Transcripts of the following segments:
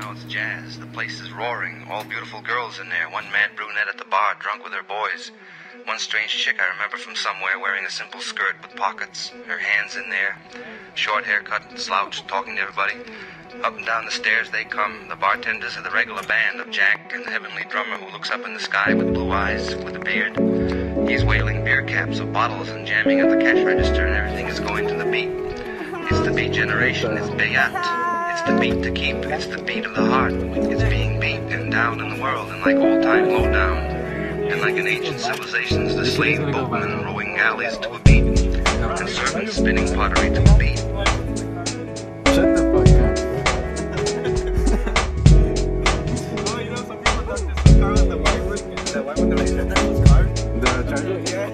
Now it's jazz. The place is roaring. All beautiful girls in there. One mad brunette at the bar, drunk with her boys. One strange chick I remember from somewhere, wearing a simple skirt with pockets. Her hands in there. Short haircut, slouched, talking to everybody. Up and down the stairs they come. The bartenders are the regular band of Jack and the heavenly drummer who looks up in the sky with blue eyes, with a beard. He's wailing beer caps of bottles and jamming at the cash register, and everything is going to the beat. It's the beat generation. It's big out. It's the beat to keep, it's the beat of the heart. It's being beat and down in the world, and like old time low down, and like in ancient civilizations, the slave boatmen rowing galleys to a beat, and servants spinning pottery to a beat. Shut the fuck up. Well, you know, some people thought this was Scarlet the White Witch. Is that why when they said that was Scarlet? The Charger? Yeah.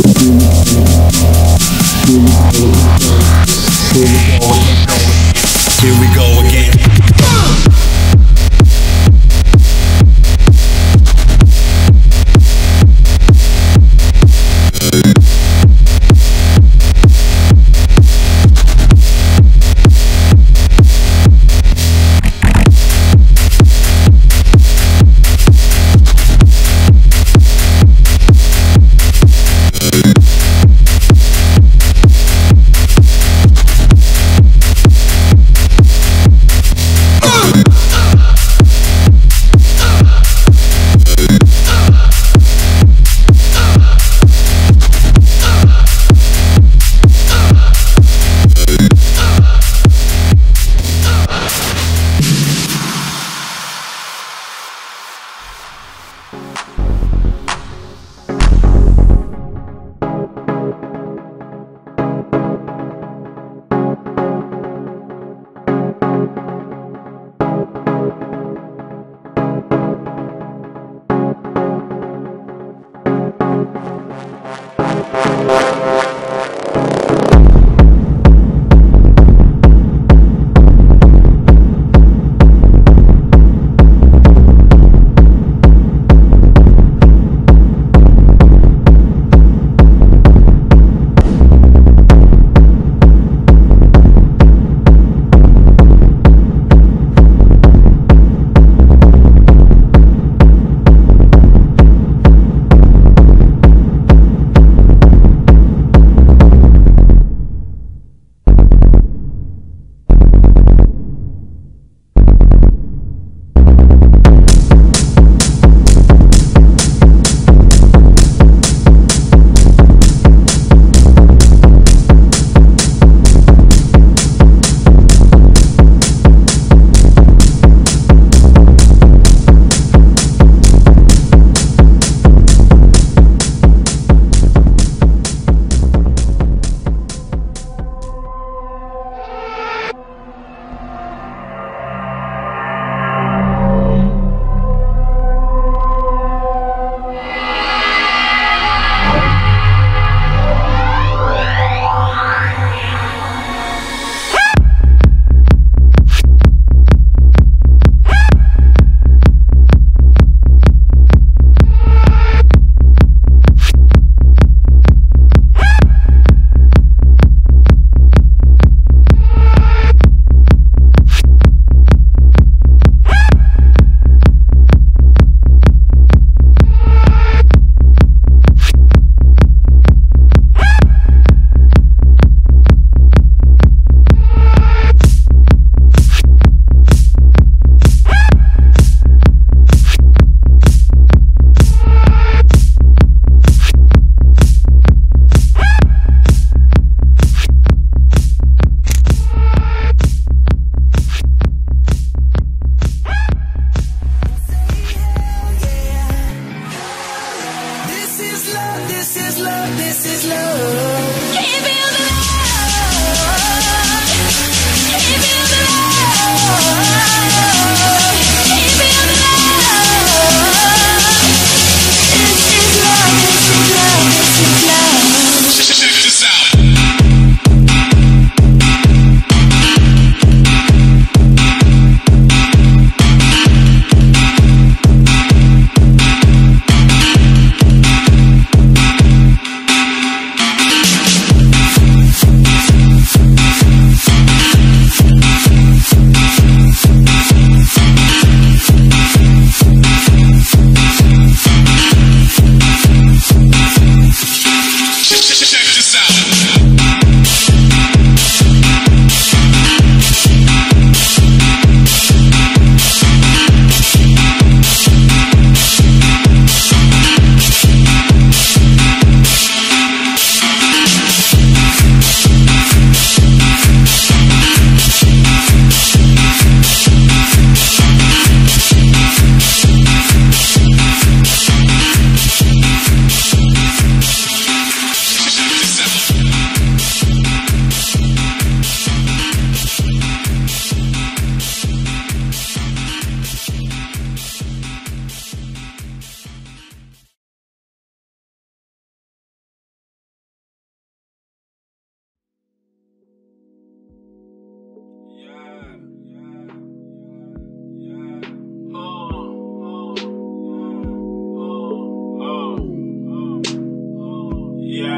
Here we go again.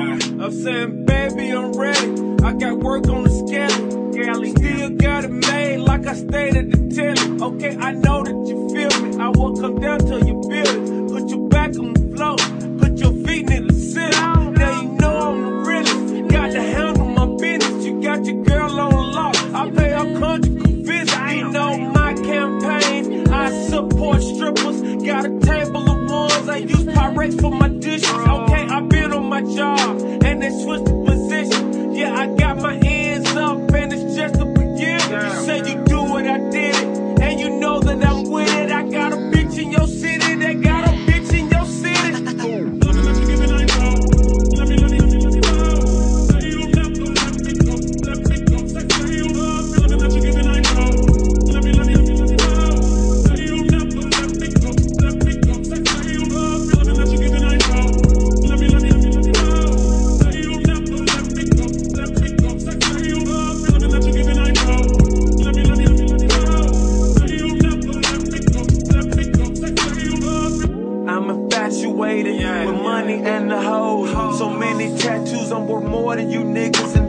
I'm saying, baby, I'm ready. I got work on the schedule. Still got it made like I stayed at the telly. Okay, I know that you feel me. I will come down to your building. Put your back on the floor. Put your feet in the ceiling. Now you know I'm the realest. Got to handle my business. You got your girl on lock. I pay her conjugal visits. You know my campaign. I support strippers. Got a table of ones. I use Pyrex for my dishes. Okay, I've been on my job. And they switched the position. Yeah, I got my ends up. And it's just the beginning. You said you do what I did. And you know that I'm with it. I got a bitch in your city. They got a bitch in your city. With money and the hoes. So many tattoos, I'm worth more than you niggas.